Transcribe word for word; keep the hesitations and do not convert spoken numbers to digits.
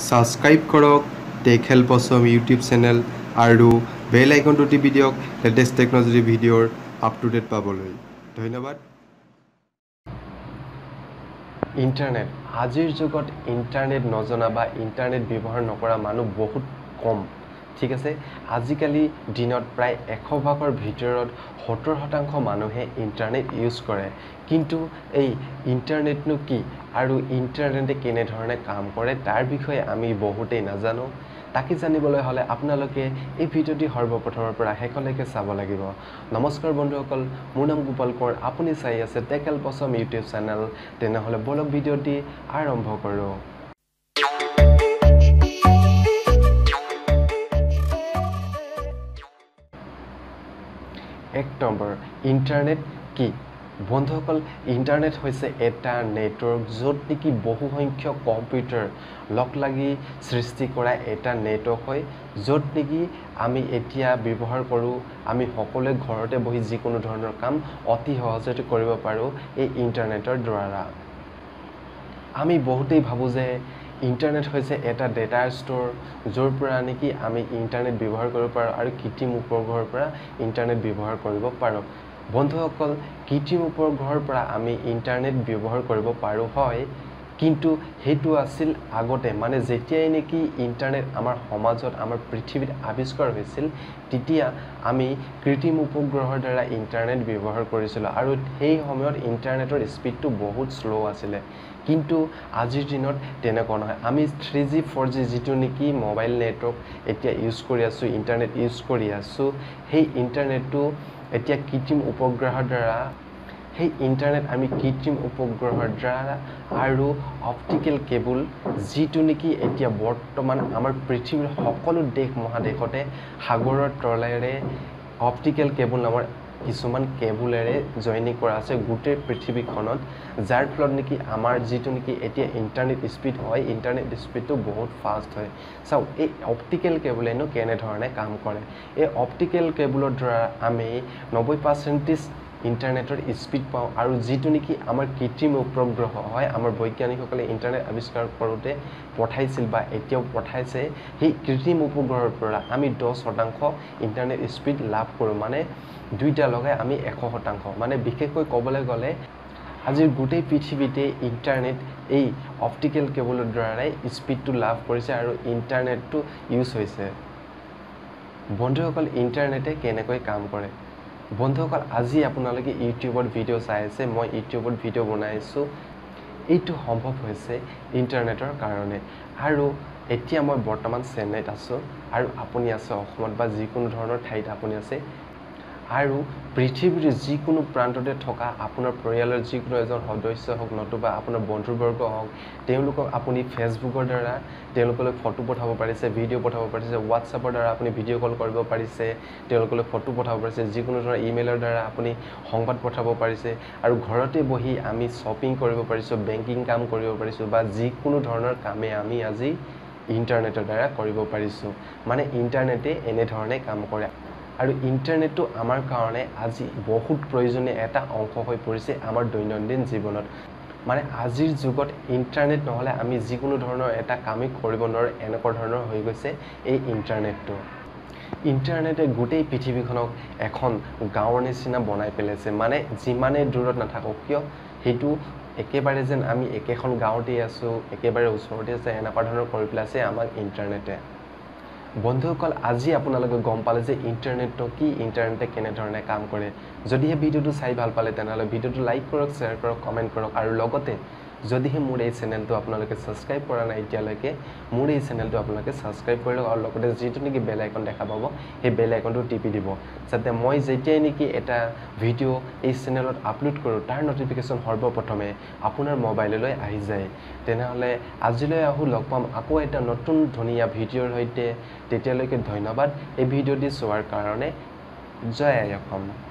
Subscribe करक take help Assam YouTube channel और bell icon तो टिपि दियक लेटेस्ट टेक्नोलॉजी भिडियोर आप टू डेट पाबोलै धन्यवाद। इंटरनेट आजिर जुगत इंटरनेट नजना बा इंटरनेट व्यवहार नकरा मानुह बहुत कम, ठीक है। आजिकाली दिन प्राय एश भागर भर सत्तर शतांश मानुहे इंटरनेट यूज करे, किन्तु इंटरनेट नो कि आरु इंटरनेटे केने धरणे काम करे तार विषय आमी बहुते नाजानो। ताकि जानिबोले हले आपनालोके ए भिडियोटि सर्वप्रथমৰ পৰা हेकलेके চাব লাগিব। नमस्कार बन्धुসকल, মোৰ নাম গোপাল কোঁৱৰ, আপুনি চাই আছে tech help Assam YouTube channel. তেনেহলে বলক ভিডিওটি আৰম্ভ কৰোঁ। एक नम्बर इंटरनेट कि बंधुसकल इंटरनेट एटा नेटवर्क जो निकी बहुसंख्यक कम्पिउटार लग लगी सृष्टि करा एटा नेटवर्क है, जो निकी आमी एतिया व्यवहार करूँ आमी सकलोवे घरते बहि जिकोनो धৰণৰ काम अति सहजते करिब पारो। ए इंटरनेटर द्वारा आमी बहुते भाबो जे इंटरनेट হৈছে এটা ডেটা স্টোর য'ৰ পৰা নেকি আমি ইন্টাৰনেট ব্যৱহাৰ কৰিব পাৰোঁ আৰু কৃত্ৰিম উপগ্ৰহৰ পৰা ইন্টাৰনেট ব্যৱহাৰ কৰিব পাৰোঁ। বন্ধুসকল, কৃত্ৰিম উপগ্ৰহৰ পৰা আমি ইন্টাৰনেট ব্যৱহাৰ কৰিব পাৰোঁ হয়, কিন্তু হেতু আছিল আগতে মানে যেতিয়াই নেকি ইন্টাৰনেট আমাৰ সমাজত আমাৰ পৃথিৱীত আৱিষ্কাৰ হৈছিল তেতিয়া আমি কৃত্ৰিম উপগ্ৰহৰ দ্বাৰা ইন্টাৰনেট ব্যৱহাৰ কৰিছিলোঁ আৰু সেই সময়ত ইন্টাৰনেটৰ স্পীডটো বহুত স্লো আছিল। किन्तु आजिर दिनत तेनेকুৱা নহয়, आमी थ्री जी फोर जी जीटो नेकी मोबाइल नेटवर्क एतिया यूज करि आसु इंटरनेट यूज करि आसु। हे इंटरनेटो एतिया कृत्रिम उपग्रहर द्वारा हे इंटरनेट आमी कृत्रिम उपग्रहर द्वारा आरो अप्टिकल केबल जीटो नेकी एतिया बर्तमान आमार पृथ्वीर सकलो देश महादेशते सागरर तलेरे अप्टिकल केबल नाমৰ किसुमान केबुलेरे जॉइनिंग करा आछे गोटे पृथ्वीखनत, जार फलत नेकी आमार जितु नेकी एतिया इंटरनेट स्पीड हय इंटरनेट स्पीड तो बहुत फास्ट हय। साउ ए अप्टिकल केबुले नो केने धरणे काम करे, ए अप्टिकल केबुलर द्वारा आमी नब्बे पार्सेंटेज इंटरनेटर स्पीड पाऊँ और जीटू निकी आमार कृत्रिम उपग्रह है आमार वैज्ञानिकসকলে इंटरनेट आविष्कार करोते पठाइছিল বা এতিয়াও পঠাইছে। সেই कृत्रिम उपग्रहर পৰা आमी दस शतांश इंटरनेट स्पीड लाभ करूँ, माने दुईटा लगे आमी एश शतांश माने विशेषको कबले गले आजिर गोटे पृथ्वीते इंटरनेट এই অপটিকেল কেবলৰ দ্বাৰা স্পীড तो लाभ करिছে और इंटरनेट तो यूज হৈছে। বন্ধুসকল, ইন্টারনেটে কেনেকৈ কাম কৰে? बंधुसकल আজি আপোনালোকে ইউটিউবত ভিডিও চাই আছে, মই ইউটিউবত ভিডিও বনাইছো, এইটো সম্ভৱ হৈছে ইন্টাৰনেটৰ কাৰণে। আৰু এতিয়া মই বৰ্তমান চেন্নাইত আছো আৰু আপুনি আছে অসমত বা যিকোনো ধৰণৰ ঠাইত আপুনি আছে আৰু পৃথিৱীৰ যিকোনো প্ৰান্ততে থকা আপোনাৰ পৰিয়ালৰ যিকোনো এজন সদস্য হওক নতুবা আপোনাৰ বন্ধুবৰ্গ হওক তেওঁলোকক আপুনি ফেচবুকৰ দ্বাৰা তেওঁলোকলৈ ফটো পঠাব পাৰিছে, ভিডিঅ' পঠাব পাৰিছে, হোৱাটছআপৰ দ্বাৰা আপুনি ভিডিঅ' কল কৰিব পাৰিছে, তেওঁলোকলৈ ফটো পঠাব পাৰিছে, যিকোনো ধৰণৰ ইমেইলৰ দ্বাৰা আপুনি সংবাদ পঠাব পাৰিছে আৰু ঘৰতে বহি আমি শ্বপিং কৰিব পাৰিছোঁ, বেংকিং কাম কৰিব পাৰিছোঁ বা যিকোনো ধৰণৰ কামে আমি আজি ইন্টাৰনেটৰ দ্বাৰা কৰিব পাৰিছোঁ। মানে ইন্টাৰনেটে এনে ধৰণে কাম কৰে और इंटरनेट तो आमार कारणे आज बहुत प्रयोजनीय एटा अंश हो परिছে आमार दैनन्दिन जीवन। माने आजिर जुगत इंटरनेट नहले आमी जिकोनो धৰণৰ एटा कामै কৰিব নোৱাৰো, এনেকুৱা ধৰণৰ হৈ গৈছে এই ইন্টারनेटটো। इंटरनेटे गोटे पृथ्वीखनक एखन गाँवर निचिना बनाई पेलाइছে, माने जिमाने दूरत नाथाকক কিয় হেতু एकेबारे जेन आमी एकेखन गाँवते आছো एकेबारे ওচৰতে আছে এনেকুৱা ধৰণৰ কৰি পেলাইছে আমাৰ ইন্টাৰनेटे। बंधुसकल আজি আপোনালোকে গম পালে যে ইন্টাৰনেট তো কি, ইন্টাৰনেটে কেনে ধৰণে কাম কৰে। যদিহে ভিডিওটো চাই ভাল পালে তেনহলে ভিডিওটো লাইক কৰক, শেয়াৰ কৰক, কমেন্ট কৰক আৰু লগতে যদিহে মোৰ এই চেনেলটো আপোনালোকে সাবস্ক্ৰাইব কৰা নাই এতিয়ালৈকে মোৰ এই চেনেলটো আপোনালোকে সাবস্ক্ৰাইব কৰি লওক আৰু লগতে যিটো নেকি বেল আইকন দেখা পাব সেই বেল আইকনটো টিপি দিব যাতে মই যেতিয়াই নেকি এটা ভিডিও এই চেনেলত আপলোড কৰোঁ তাৰ নটিফিকেশন সৰ্বপ্ৰথমে আপোনাৰ মোবাইললৈ আহি যায়। তেনেহলে আজিলৈ আহো, লগ পাম আকৌ এটা নতুন ধুনীয়া ভিডিওৰ সৈতে। তেতিয়ালৈকে ধন্যবাদ এই ভিডিওটি চোৱাৰ কাৰণে। জয় আই অসম।